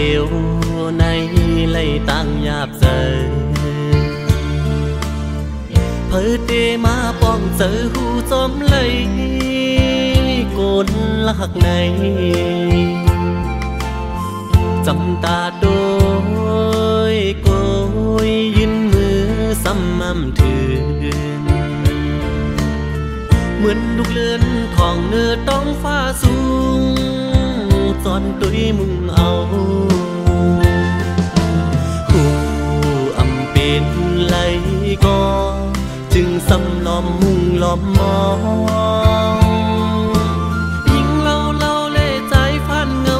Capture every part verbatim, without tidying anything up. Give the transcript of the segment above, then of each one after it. liều này lấy tăng nhạt dời Phở tê má bóng dở hù xóm lấy Côn lạc này Dòng ta đôi côi yên mưa xăm âm thường Mượn đục lươn thòng nơ tóng pha xuống Giòn đôi mùng áo Hù âm bên lấy cóจึงซ้ำล้อมมุ่งล้อมมองยิ่งเล่าเล่าเล่ใจผ่านเงา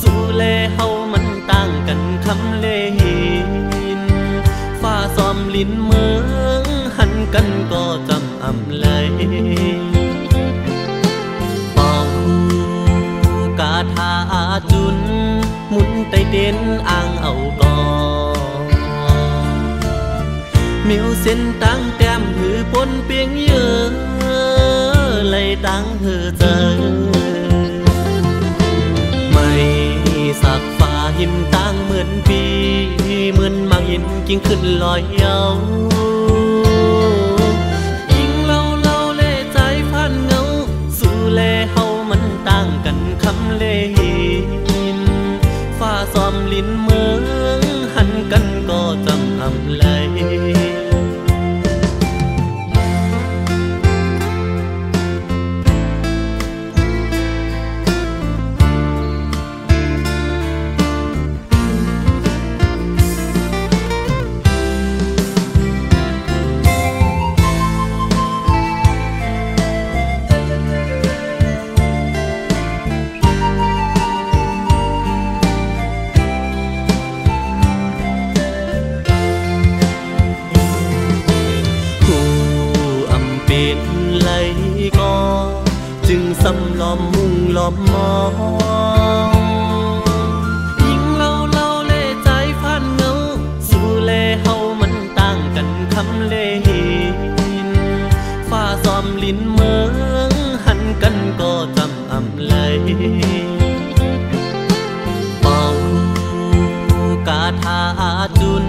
สู่เล่เฮามันต่างกันคำเล่หินฝ้าซ้อมลิ้นเมืองหันกันก็จำอำเลยเป่ากาถาจุนหมุนไตเด่นอ่างเอากอเมียวเส้นตั้งแต้มหือปนเปียงเยอะเลยตั้งหือเจอไม่สักฝ่าหินตั้งเหมือนปีเหมือนมังหินกิ้งขึ้นลอยเยายิ่งเล่าเล่าเล่ใจพันเงาสู่เล่เฮามันต่างกันคำเล่หินฝ้าซ้อมลิ้นเมืองหันกันก็จำอำเลยซ้ำล้อมมุ่งล้อมมองยิ่งเล่าเล่าเล่ใจผ่านเงาสู่เล่เฮามันต่างกันคำเล่หินฝ้าซ้อมลิ้นเมืองหันกันก็จำอำเลยเป่ากาถาจุน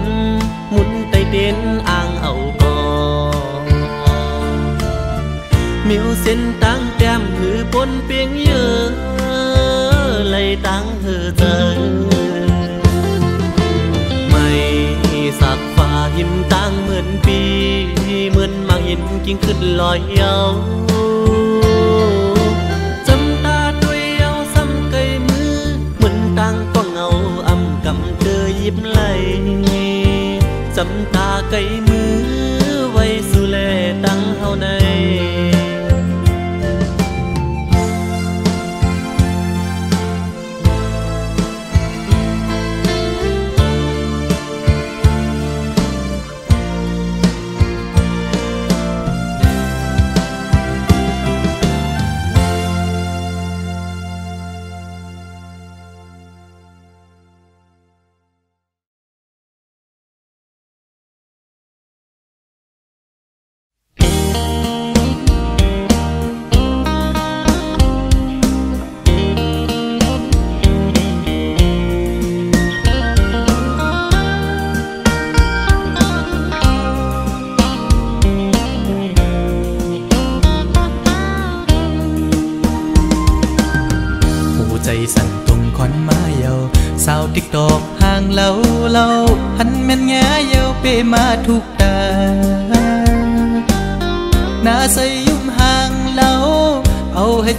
หมุนไตเด่นอ่างเอากอเมียวเส้นตั้งแต้มหือปนเปียงเยอะเลยตั้งหือเจอไม่สักฝ่าหินตั้งเหมือนปีเหมือนมังหินกิ้งขึ้นลอยเยาจำตาด้วยเยาซ้ำไกลมือเหมือนตั้งต้องเงาอำกำเธอยิ้มไหลจำตาไกลมือไว้สุเลตั้งเฮาใน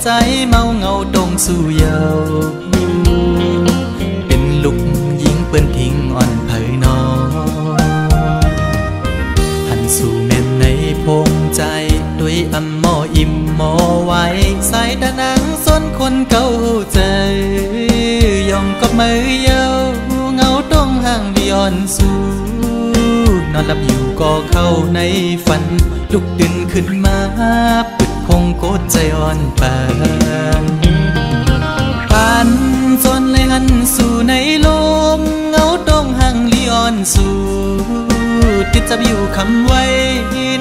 ใจเมาเงาตรงสู่เยาเป็นลูกยิงเปิ้นทิ้งอ่อนเผยนอหันสู่แม่นในพงใจด้วยอำหมออิ่มหมอไว้สายตะนังซ้นคนเก่าใจยองกับมือเยาเงาตรงห่างเดียนสู่นอนหลับอยู่ก็เข้าในฝันลุกตื่นขึ้นมาคงโคตรใจอ่อนปานผ่านจนเลยหันสู่ในลมเงาตรงห่างลีอ่อนสู่ติดจับอยู่คำไว้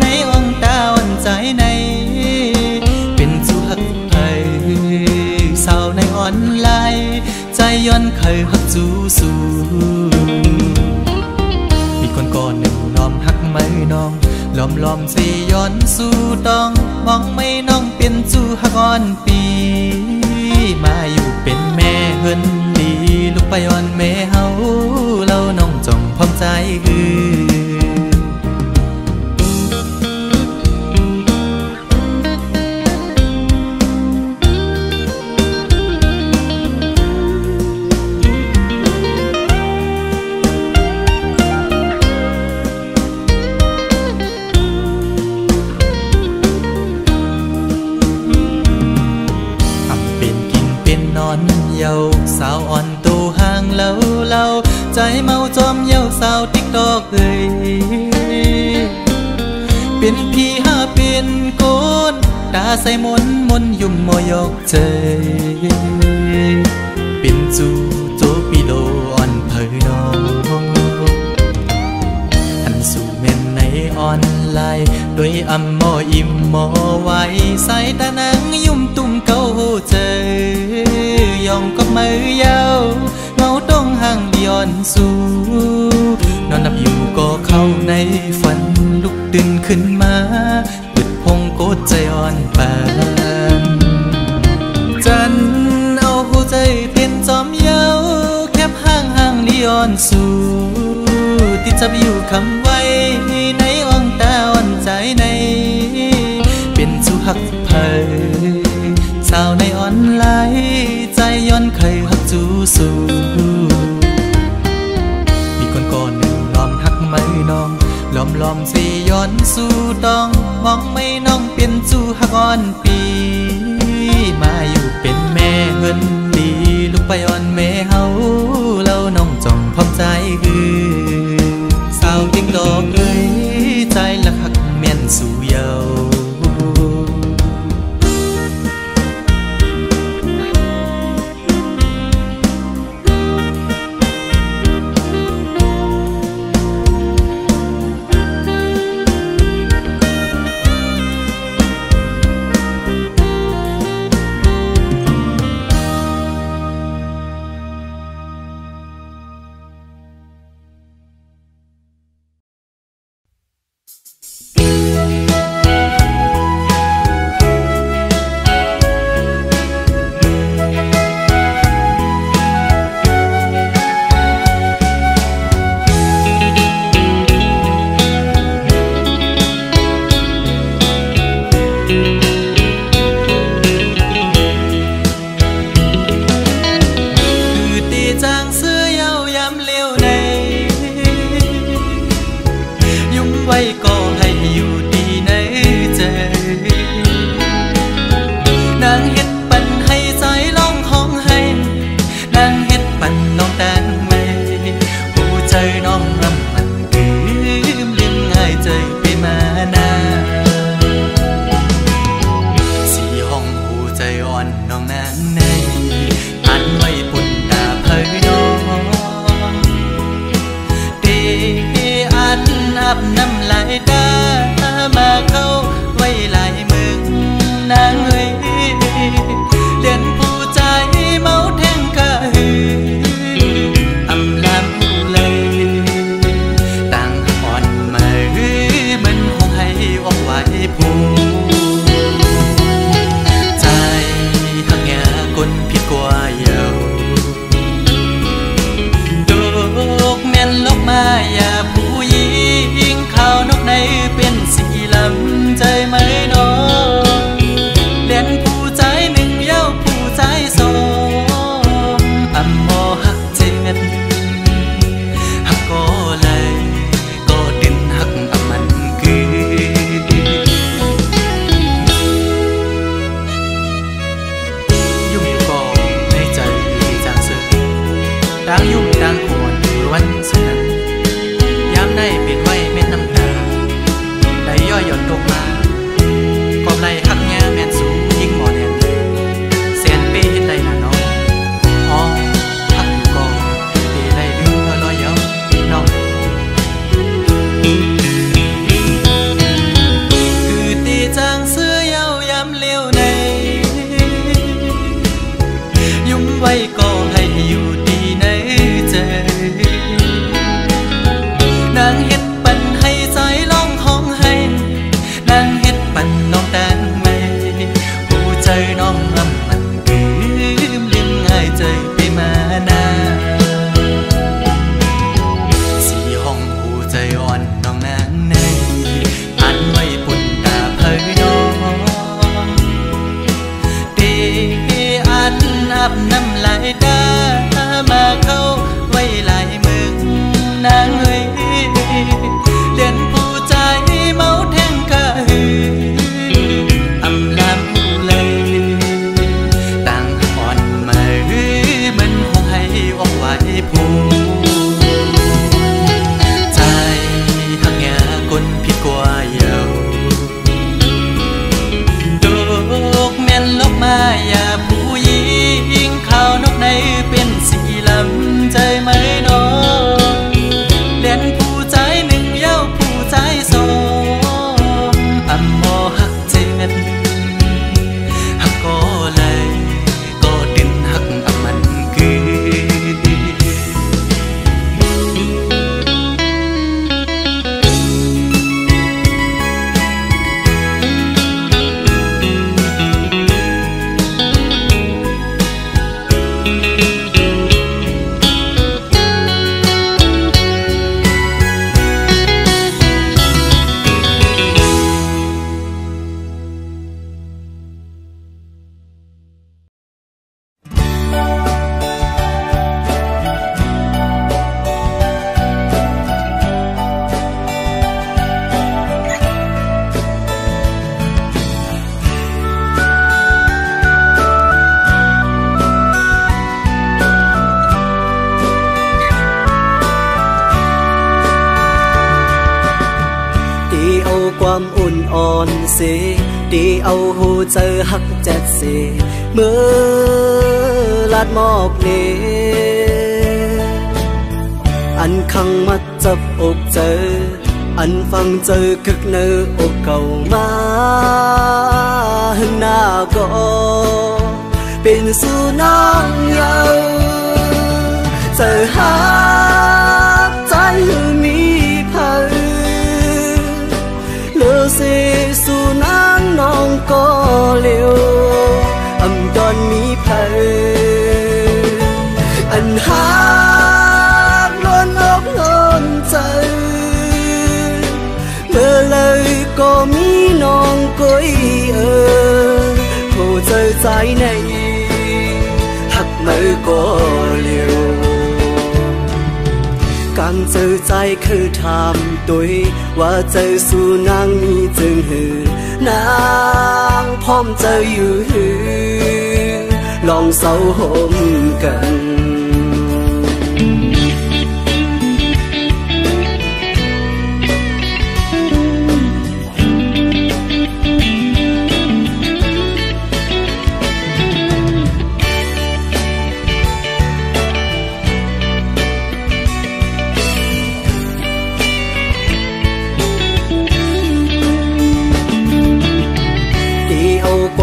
ในองตาอ่อนใจในเป็นสุหักไทยสาวในอ่อนลายใจย้อนเคยหักสู่สู่ ลมลมสิย้อนสู่ต้องมองไม่น้องเป็นสู่หากอ่อนปีมาอยู่เป็นแม่เฮินดีลูกไปอ่อนแม่เฮาเราน้องจงพร้อมใจคือสาวอ่อนตัวห่างเล่าเล่าใจเมาจอมเย้าสาวติ๊กตอกเอ้ยเป็นพี่หาเป็นโกนตาใส่มนมนยุ่มมอยกเจยเป็นจูโจปีโลอ่อนเผยน้องอันสู่เมนในอ่อนไหลด้วยอำมออิ่มมอไว้ใส่ตาหนังยุ่มตุ่มเกาเจยองก็มือยาวเงาต้องห่างย้อนสู่นอนหลับอยู่ก็เข้าในฝันลุกตื่นขึ้นมาปิดพงโกดใจอ่อนปานจันเอาหัวใจเป็นจอมเยาแคบห่างห่างย้อนสู่ที่จะอยู่คำไว้ในอ่องตาอ่อนใจในเป็นสุหักเผยสาวในอ่อนไหลใจย้อนเคยหักจูสูมีคนก่อนหนึ่งล้อมหักไม่น้องล้อมล้อมสิย้อนสู่ต้องมองไม่น้องเป็นจูหักอ่อนปีมาอยู่เป็นแม่เฮินดีลูกไปอ่อนแม่เฮาเราน้องจองพร้อมใจคือสาวติ๊กดอกเอ้ยใจละหักแม่นสู่เยานางเห็ดปันให้ใจร้องห้องให้ ภูใจหักงาคนผิดกว่าเยาดอกแม่นลกมาอย่าผู้หญิงเขานกในเป็นสีลำใจไหมน้องเล่นผู้ใจหนึ่งเย้าผู้ใจสองอำมอหักเจงันหักก็เลยก็ดึงหักอำมันดีเอาหูเจอหักเจ็ดสีมือลาดมอกนี้อันขังมัดจับอกเจออันฟังเจอคึกเนื้ออกเก่ามาหน้าก็เป็นสุนัขยาวเจอหักใจมีเพื่อเลือสีสุนัขน้องก็เลี้ยวอำดอนมีเผยอันหากล้นอกล้นใจเมื่อเลยก็มีน้องก้อยเออผู้ใจใจในหักมือก็เลี้ยวการเจอใจคือถามตัวว่าเจอสูนางมีจึงหือนางพร้อมเจออยู่หือลองเศร้าหมกัน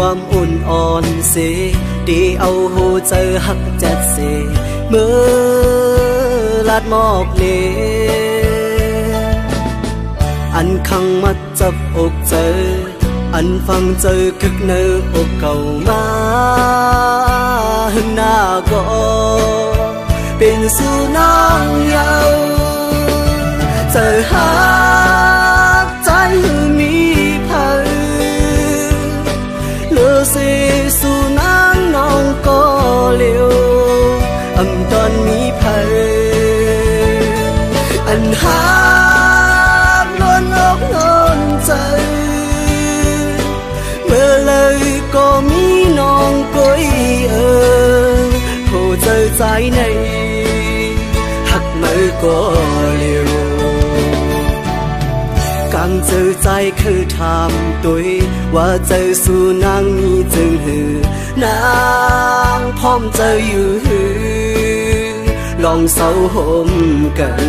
ความอุ่นอ่อนสิดีเอาหูเจอหักเจ็ดสีมือลาดมอกนี้อันขังมัดจับอกเจออันฟังเจอคึกเนื้ออกเก่ามาหน้าก็เป็นสุนัขเยาเจอหักใจมีสิสุนัขน้องก็เลี้ยวอำตอนมีเผยอันหากล้นอกล้นใจเมื่อเลยก็มีน้องก้อยเออผู้ใจใจในหักมือก็เลี้ยวการเจอใจคือถามตัวว่าเจอสูนางมีจึงหือนางพร้อมเจออยู่หือลองเศร้าหมกัน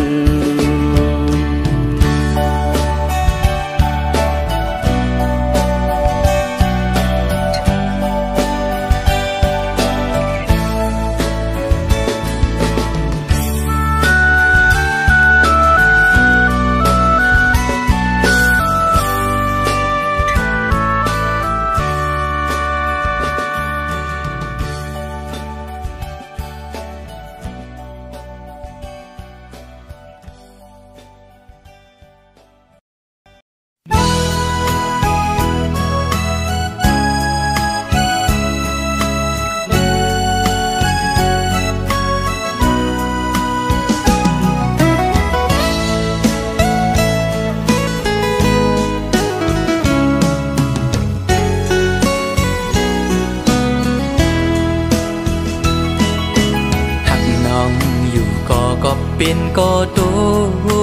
ก็เป็นก็ต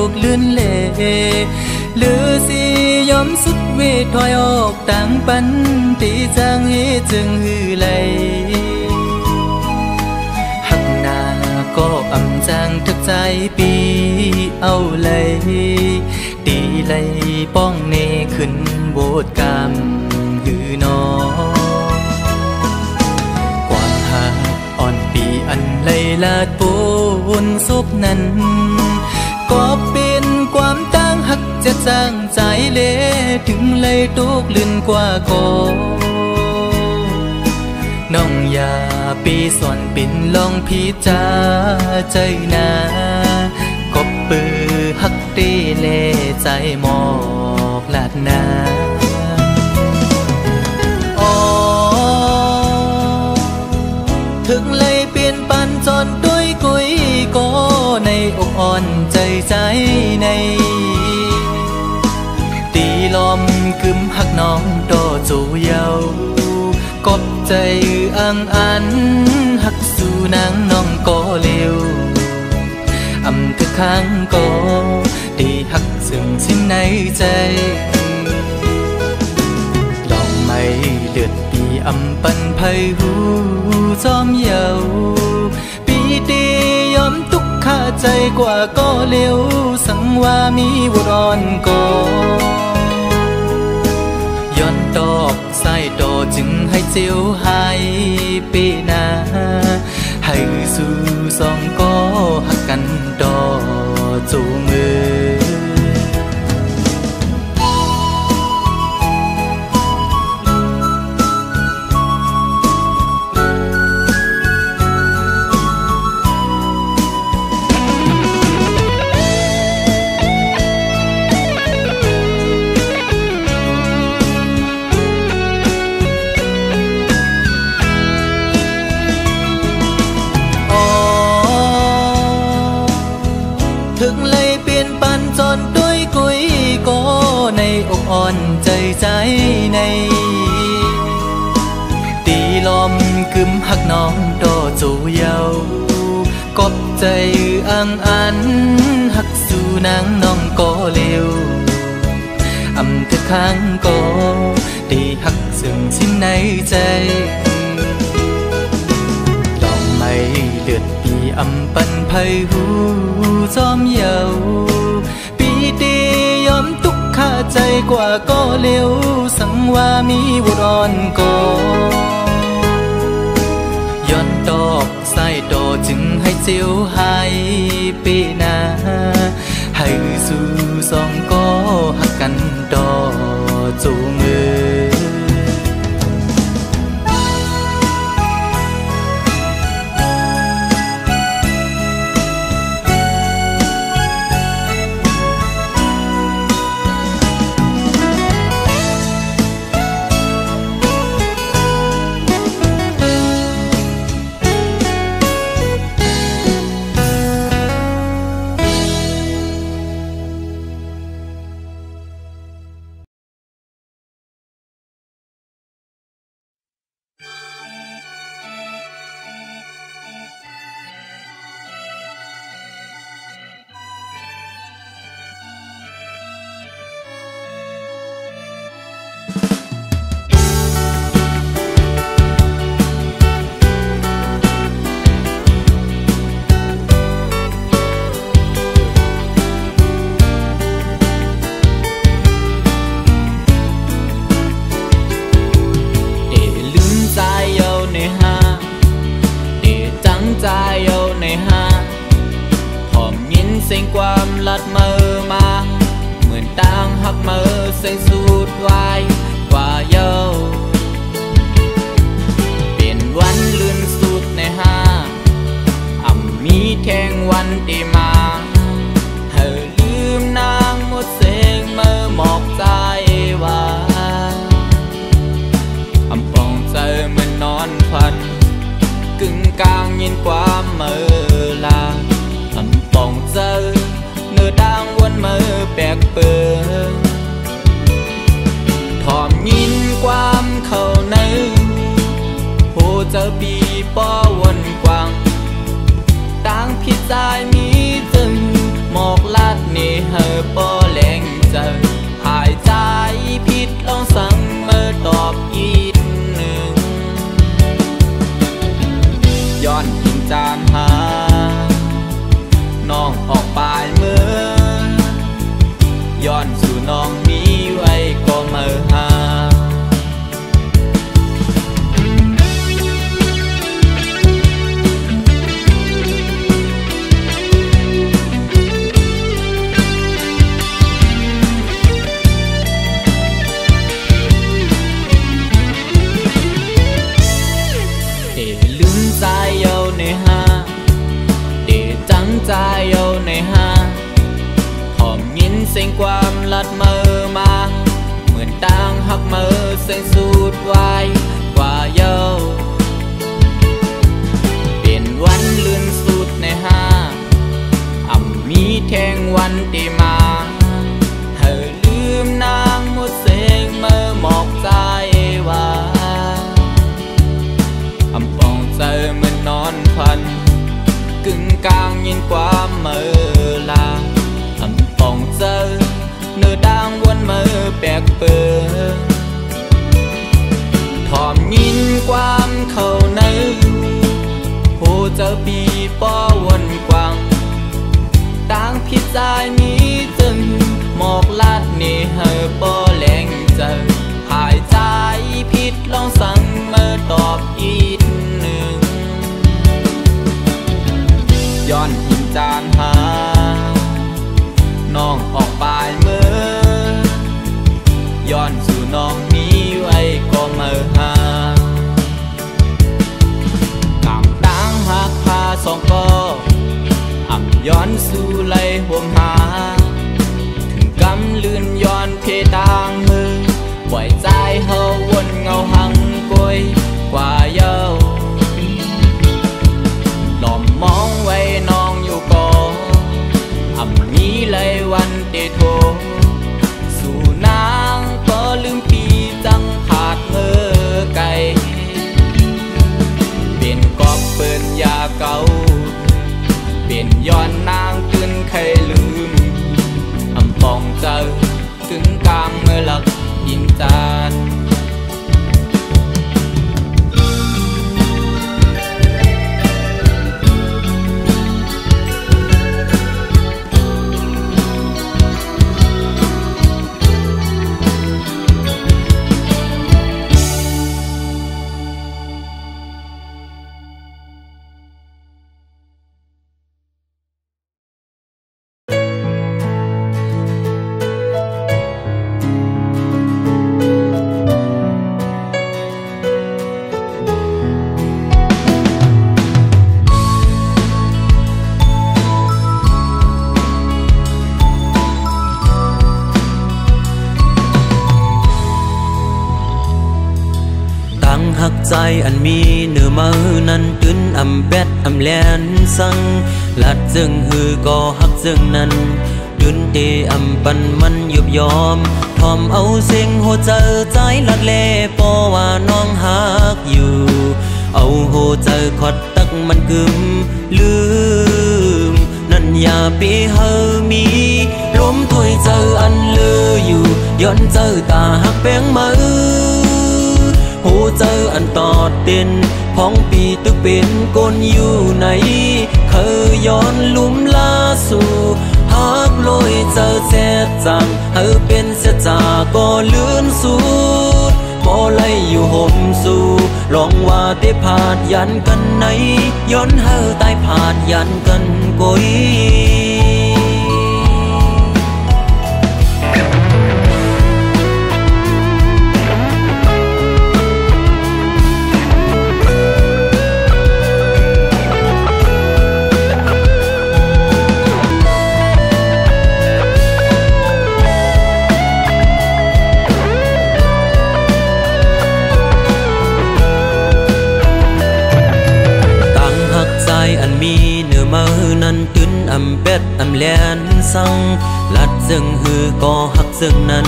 กลื่นเล่หรือสิยอมสุดเวทถอยออกต่างปันตีจางเฮจึงหือไหลหักหน้าก็อ่ำจางทักใจปีเอาไหลตีไหลป้องเนขึ้นโบดกามหือนอความหาอ่อนปีอันไหลลาดปูนซุบนั้นก็เป็นความตั้งหักจะจางใจเละถึงเลยตุกลื่นกว่าก่อน้องอย่าปีสอนเป็นลองพิจาใจนาก็ปือหักตีเละใจหมอกลาดนาอ๋อถึงเลยเปลี่ยนปันจนด้วยกุยก็ในอกอ่อนใจใจในตีลอมกึมหักน้องต่อจูเยากบใจอังอันหักสู่นางน้องก็เร็วอำทึกข้างก็ตีหักซึ่งสิ้นในใจลองไม่เดือดปีอำปันไพหูจอมเยาปีตียอมตุกข้าใจกว่าก็เร็วสังว่ามีวรอนก็ย้อนตอกใส่โตจึงให้เจียวหายปีนาให้สู่สองก็หักกันต่อจูมืออ่อนใจใจในตีลอมกึมหักน้องต่อจูเยากบใจอังอันหักสู่นางน้องก็เร็วอำทึกข้างก็ตีหักซึ่งสิ้นในใจลองไม่เดือดปีอำปันไพหูจอมเยาปีตียอมตุกข้าใจกว่าก็เร็วสังว่ามีบุรอนก็ย้อนตอกใส่โตจึงให้เจียวหายปีนาให้สู่สองก็หักกันต่อจูมือเจ้าปีป้อวนกวางต่างผิดใจมี กนี่เฮาบ่แรงเจอหายใจผิดลองสั่งเมื่อตอบอีกหนึ่งย้อนกินจางหาน้องออกปลายเมื่อย้อนสู่น้องมีไว้ก็เมื่อหาใจเอาในห้าหอมยินเสียงความลัดเมื่อมาเหมือนต่างหักเมื่อเสียงสูดไว้กว่าเยาเปลี่ยนวันลื่นสุดในห้าอ่ำมีแทงวันตีมาเธอลืมนางหมดเสียงเมื่อหมอกใจว่าอ่ำปองใจเหมือนนอนพันกึ่งกลางยินความเมื่อลาทำปองเจอเนื้อด่างวนเมื่อแปลกเปื้อนถอมยินความเขาในโหเจอปีป้อวนกว้างต่างผิดใจนี้จึงหมอกลาดนี่เฮอป้อแหลงเจอหายใจผิดลองสั่งเมื่อตอบอีกหนึ่งย้อนกินจางหาน้องออกปลายเมื่อย้อนสู่น้องมีไว้ก็เมื่อหากำตั้งหักพาสองก็อ่ำย้อนสู่ไหลห่วงหาถึงกำลื่นย้อนเพดางมือปล่อยใจเฮาวนเงาหังกวยกว่าเยาหลอมมองไว้น้องอยู่ก่อนอ่ำนี้เลยวันเดโทสู่นางก็ลืมปีจังขาดเมื่อไกลเปลี่ยนกอบเปิ่นยาเก่าเปลี่ยนย้อนนางคืนใครลืมอ่ำปองเจอถึงกลางเมื่อหลักยินจานใจอันมีเนื้อมือนั้นตื้นอ่ำแบดอ่ำแลนสังลัดจึงหือก็ฮักจึงนั้นตื้นเตอ่ำปันมันยุบยอมทอมเอาเสียงโหเจอใจลัดเล่ปอว่าน้องฮักอยู่เอาโหเจอขอดตักมันกึมลืมนั่นอย่าไปเฮามีล้มถอยเจออันลืออยู่ย้อนเจอตาฮักแปงมือโหเจออันตอดเต้นพ้องปีตึกเป็นก้นอยู่ในเคยย้อนลุ่มลาสู่หากลอยเจอเสียจังเฮอเป็นเสียจาก็ลื่นสูดพอไล่อยู่ห่มสู่ลองว่าได้ผาดยันกันในย้อนเฮอตายผาดยันกันก้อยอ่ำเบ็ดอ่ำแลนสังลัดซึ่งหือก็หักซึ่งนั้น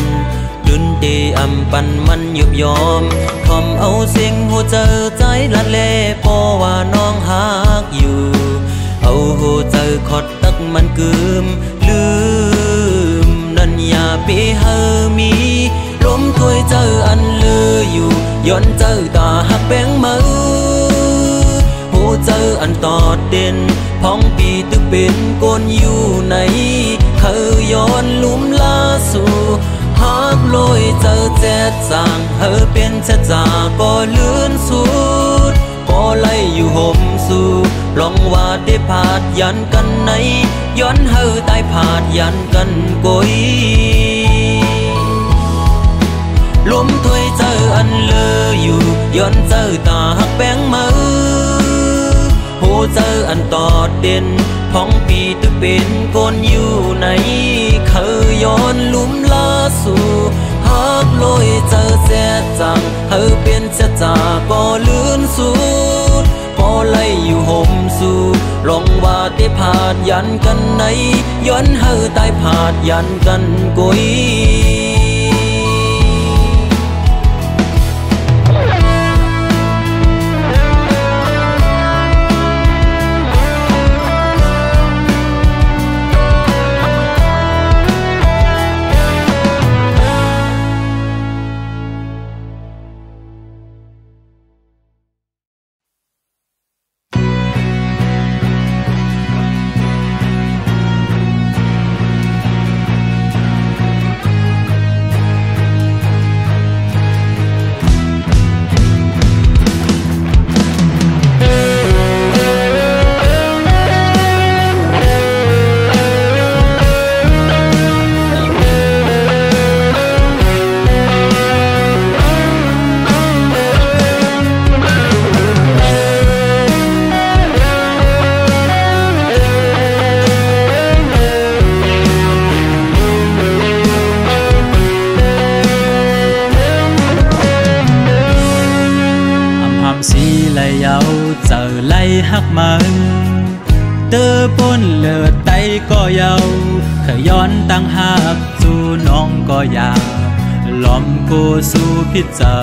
ดุนเตอ่ำปันมันยุบยอมทอมเอาเสียงหัวเจอใจลัดเล่พอว่าน้องฮักอยู่เอาหัวเจอขอดตักมันกึมลืม นั้นอย่าไปเฮามีล้มถ้วยเจ้าอันเลืออยู่ย้อนเจ้าตาหักแบงมือหูเจ้าอันตอดเด่นพ้องปีตึกเป็นก้นอยู่ไหนเธอย้อนลุ่มลาสู่หักลอยเจ้าแจ๊ดจางเธอเป็นแจ๊ดจาก็เลื่อนสุดก็ไล่อยู่ห่มสู่ลองว่าได้ผาดยันกันไหนย้อนเฮาตายผาดยันกันกุยล้มถ้วยเจ้าอันเลืออยู่ย้อนเจ้าตาหักแบงมือหูเจ้าอันตอดเด่นพ้องปีตึกเป็นก้นอยู่ไหนเคยย้อนลุ่มลาสู่หักลอยเจ้าแจ๊ดจังเฮาเป็นแจ๊ดจาก็เลื่อนสุดพอไล่อยู่ห่มสู่ลองว่าได้ผาดยันกันไหนย้อนเฮาตายผาดยันกันกุยเจ้า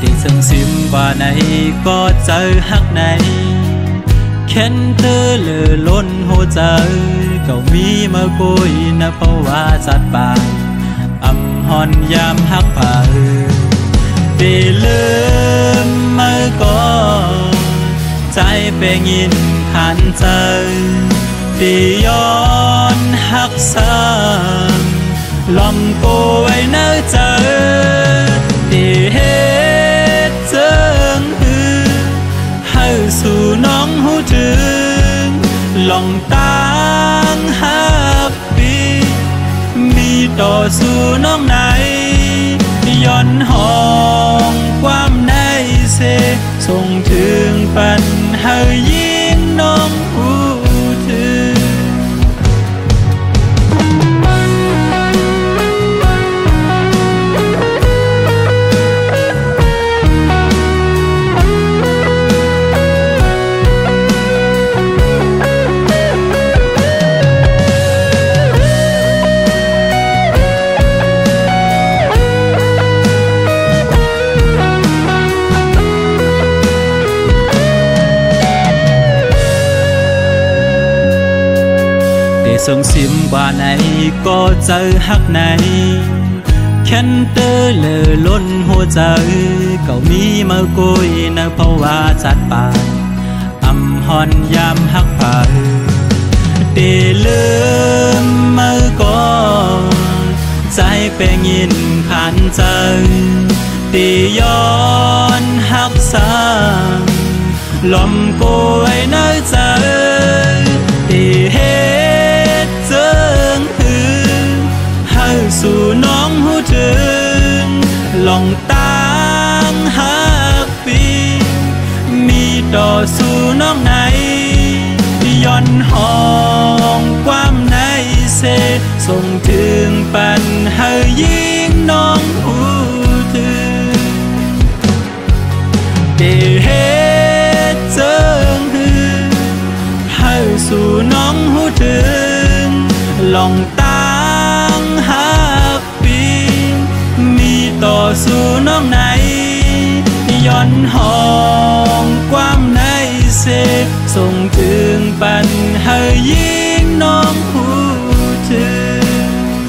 ได้สังสิมว่าไหนก็เจอหักไหนเข็นเธอเลือล้นหัวใจก็มีมากุยนะเพราะว่าจัดปากอำหอนยามหักป่าได้ลืมมาก่อนใจไปยินขันเจอได้ย้อนหักซ้ำลอมกูไว้เนื้อเจอเหตุเจิงฮือให้สู่น้องหูถึงลองตั้งหักปีมีต่อสู่น้องไหนย้อนห้องความในเสส่งถึงปันให้ยิ้มน้องหูถึงส่งสิมว่าไหนก็เจอหักไหนแค้นเตอเลือล้นหัวใจก็มีมากุยนะเพราะว่าจัดปากอำหอนยามหักป่าได้ลืมมาก่อนใจไปยินขันเจอได้ย้อนหักซ้ำลอมกูไว้เนื้อใจได้เห็นสู่น้องหูถึงลองตั้งหักปีมีต่อสู่น้องไหนย้อนห้องความในเศษส่งถึงปันให้ยิงน้องหูถึงเดเฮเจิงฮือให้สู่น้องหูถึงลองตั้งหักต่อสู่น้องไหนย้อนห้องความในเสพส่งถึงปันให้ยิงน้องหูถึง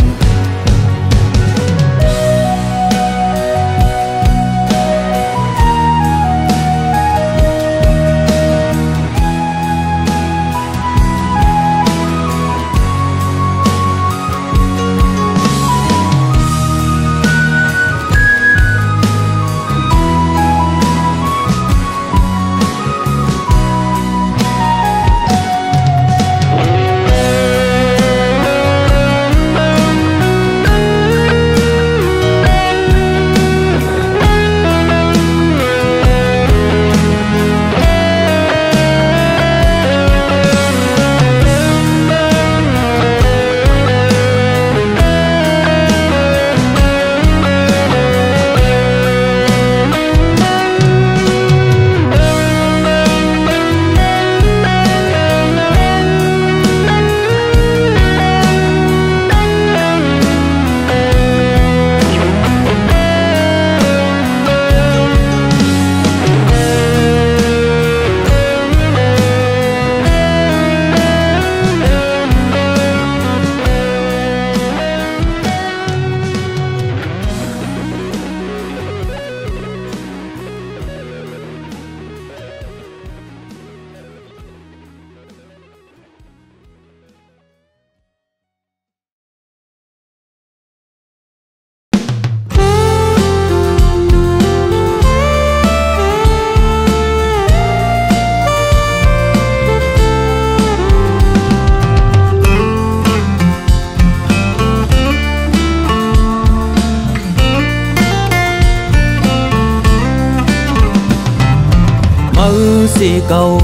sẽ cầu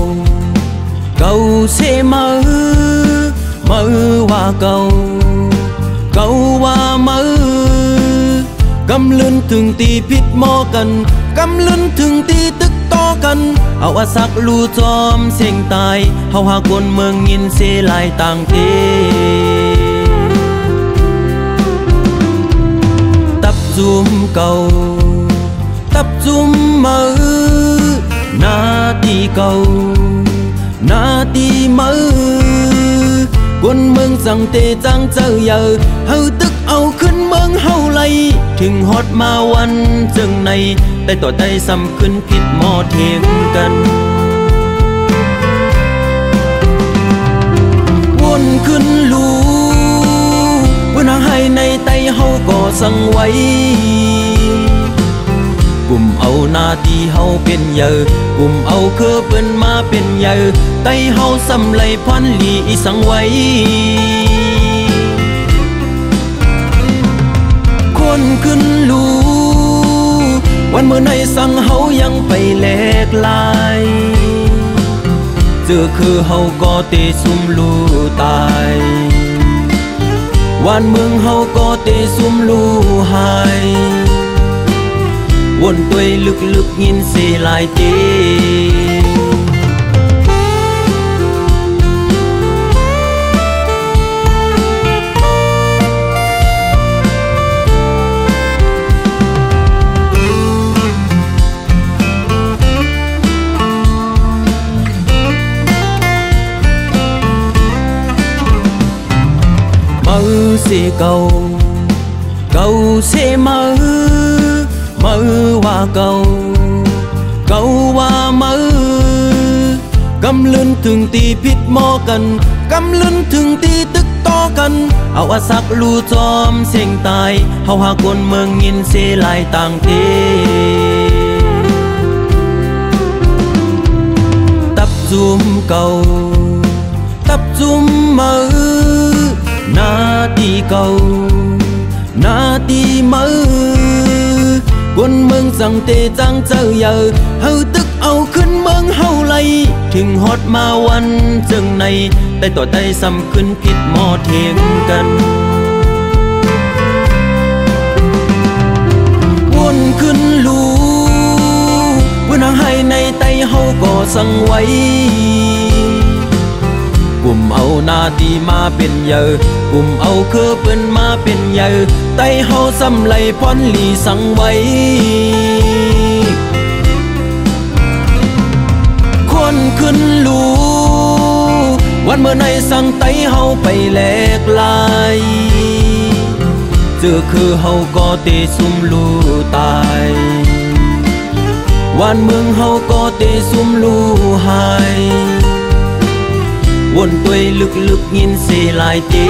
cầu sẽ mơ mơ qua cầu cầu qua mơ cầm lên thường ti biết mò cần cầm lên thường ti tức to cần hậu a sắc lu chom xanh tai hậu hà côn mường nhìn sẽ lại tàng thế tập zoom cầu tập zoom mơ na ti cầu na ti mơ quân mương rằng tê trăng chờ giờ hư tức âu khấn mương hâu lâyถึง ฮอด มาวันจึงในแต่ต่อใจซ้ำขึ้นคิดมอเทียงกันวนขึ้นรู้วันหาให้ในไตเฮาก่อสั่งไว้กลุ่มเอาหน้าที่เฮาเป็นเยอะกลุ่มเอาคือเปิ้นมาเป็นเยอะไตเฮาซ้ำไหลพันหลีสั่งไว้คนขึ้นรู้วันเมื่อในสั่งเฮายังไปแลกลายเจอคือเฮาก็เตะซุ่มลูตายวันเมืองเฮาก็เตะซุ่มลูหายวนตัวลึกลึกยินเสียหลายทีsẽ cầu cầu sẽ mơ mơ qua cầu cầu qua mơ cầm lên thường ti biết mò cần cầm lên thường ti tức to cần hậu a sắc lu chom xanh tai hậu hà côn mường nhìn sẽ lại tàng thế tập zoom cầu tập zoom mơ na ti cầu na ti mơ quân mương rằng tê trăng chờ giờ hư tức âu khấn mương hâu lây thình hót maวันchừng này tay tỏ tay xăm khấn kít mò thiêng cần quân khấn lú quân hàng hai này tay hâu cỏ sang quấyกลุ่มเอาหน้าที่มาเป็นเยอะกลุ่มเอาคือเปิ้นมาเป็นเยอะไตเฮาซ้ำไหลพรหลีสังไว้คนขึ้นรู้วันเมื่อในสังไตเฮาไปแลกลายเจอคือเฮาก็เตะซุ่มลู่ตายวันเมืองเฮาก็เตะซุ่มลู่หายวนตัวลึกลึกยินเสียหลายที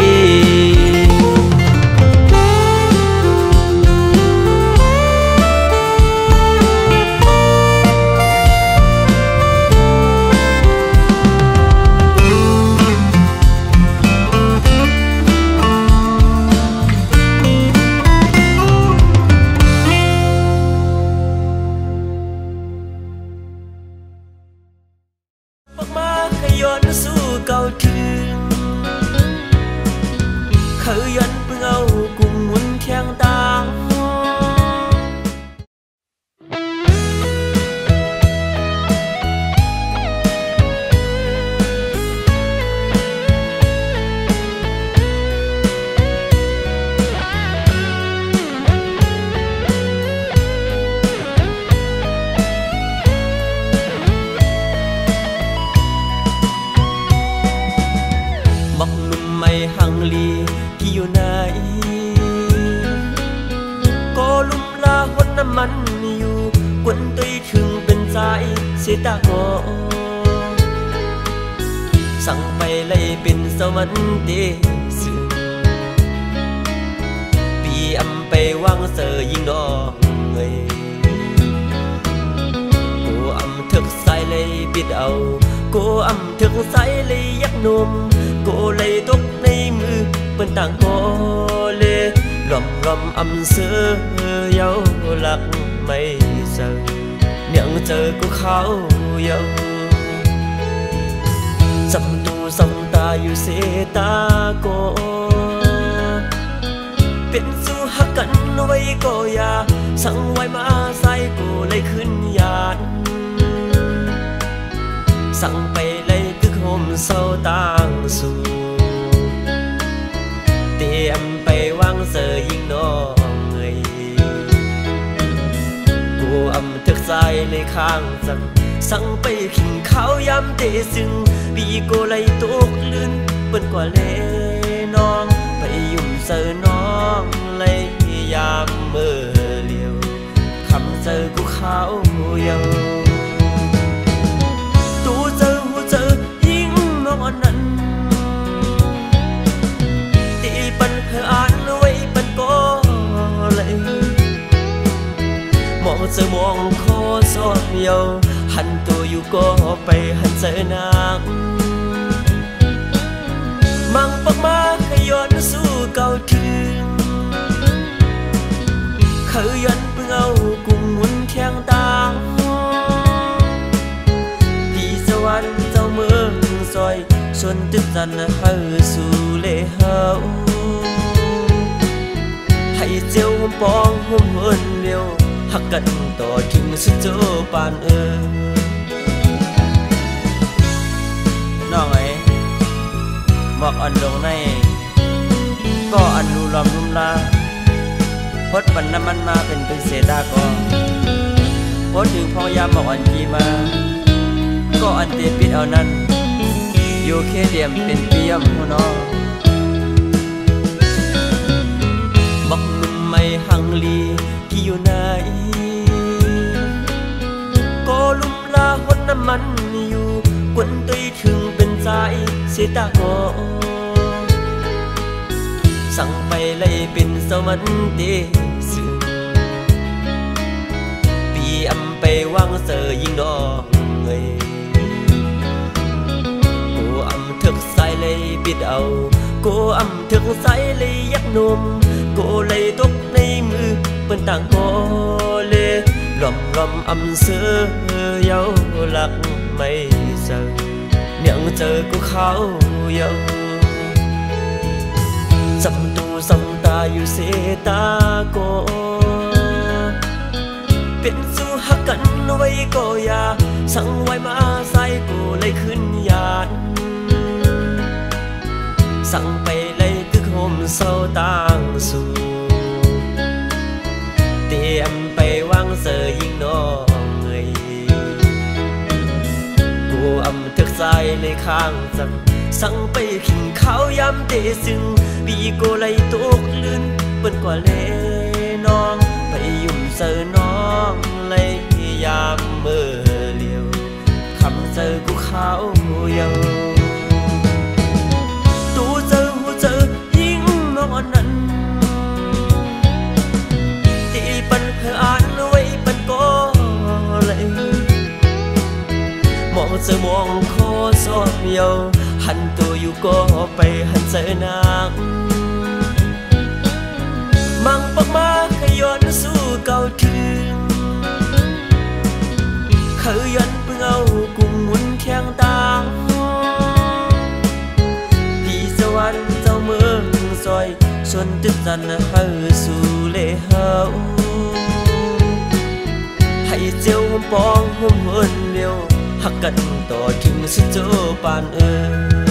เจอกูเขาเยา 삼도 삼다유 세다고 뺀수학간 너의 거야 상와이 마사이고 레이 큰 얀 상빠이 레이 극홈 서당수 땜 빠이 왕서 잉너ในข้างจังสั่งไปขิงเขายำเตซึ่งปีโกไลตกลื่นเปินกว่าเลน้องไปยุ่มเสอน้องไลยามเมื่อเลียวคำเจอกูเขาเยาตูเจอหูเจอยิ่งน้องอันนั้นตีปันเพื่ออ่านไว้ปันก็เลยมองเจอมองสอบเยาหันตัวอยู่ก็ไปหันเจอนางมังปักมาขย้อนสู้เก่าถึงขย้อนเพื่อเอากุ้งมุนเทียงตางพี่สวรรค์เจ้าเมืองซอยชนตึกจันทร์เฮาสู่เลเฮาให้เจ้าปองห่มเอินเดียวหักกันต่อทิ้งสุดโจปานเออน้องไอ้บอกอันลงในก็อันรูลอมรุมลาพดปันน้ำมันมาเป็นเป็นเสดาก็พดถึงพองยามบอกอันกีมาก็อันเตปิดเอานั้นโยเคเดียมเป็นเปียมหัวน้องบอกมึงไม่หังลีที่อยู่ไหนก็ลุ่มลาหนน้ำมันอยู่กวนตุยถึงเป็นใจเสตาโกสั่งไปไล่เป็นสวรรค์เตสึงปีอำไปวางเสอยิงดอกเอ้ยกูอำถึกใส่เลยปิดเอากูอำถึกใส่เลยยักนมกูเลยตกในมือเป็นต่างโกเลลอมลอมอำเสือเยาหลักไม่เจอเนียงเจอกูเขาเยาสำตูสำตาอยู่เสตาโกเป็นสู้หักกันไว้ก็ยาสั่งไว้มาใส่กูเลยขึ้นยานสั่งไปเลยกึกโฮมเศร้าต่างสู่เตียมไปวางเสยยิงน้องเอ้ยกูอำถึกใจในข้างจังสั่งไปขิงเขายำเตซึ่งปีโกไลตกลื่นเปินกว่าเลน้องไปยุ่มเสยน้องไลยามเมื่อเลียวคำเจอกูเขาเยาตูเจอหูเจอยิ่งน้องอันนั้นเธออ่านไว้ปันก็เลยมองเจอมองคอสอบเยาหันตัวอยู่ก็ไปหันเจอนางมังปักมาขย้อนสู้เก่าถึงขย้อนเพื่อเอากุ้งมุนเทียงตางพี่สวรรค์เจ้าเมืองซอยชนตึกจันทร์เฮาสู่เลเฮาให้เจ้าปองห่มเอินเดียวหักกันต่อถึงสุดโจปานเออ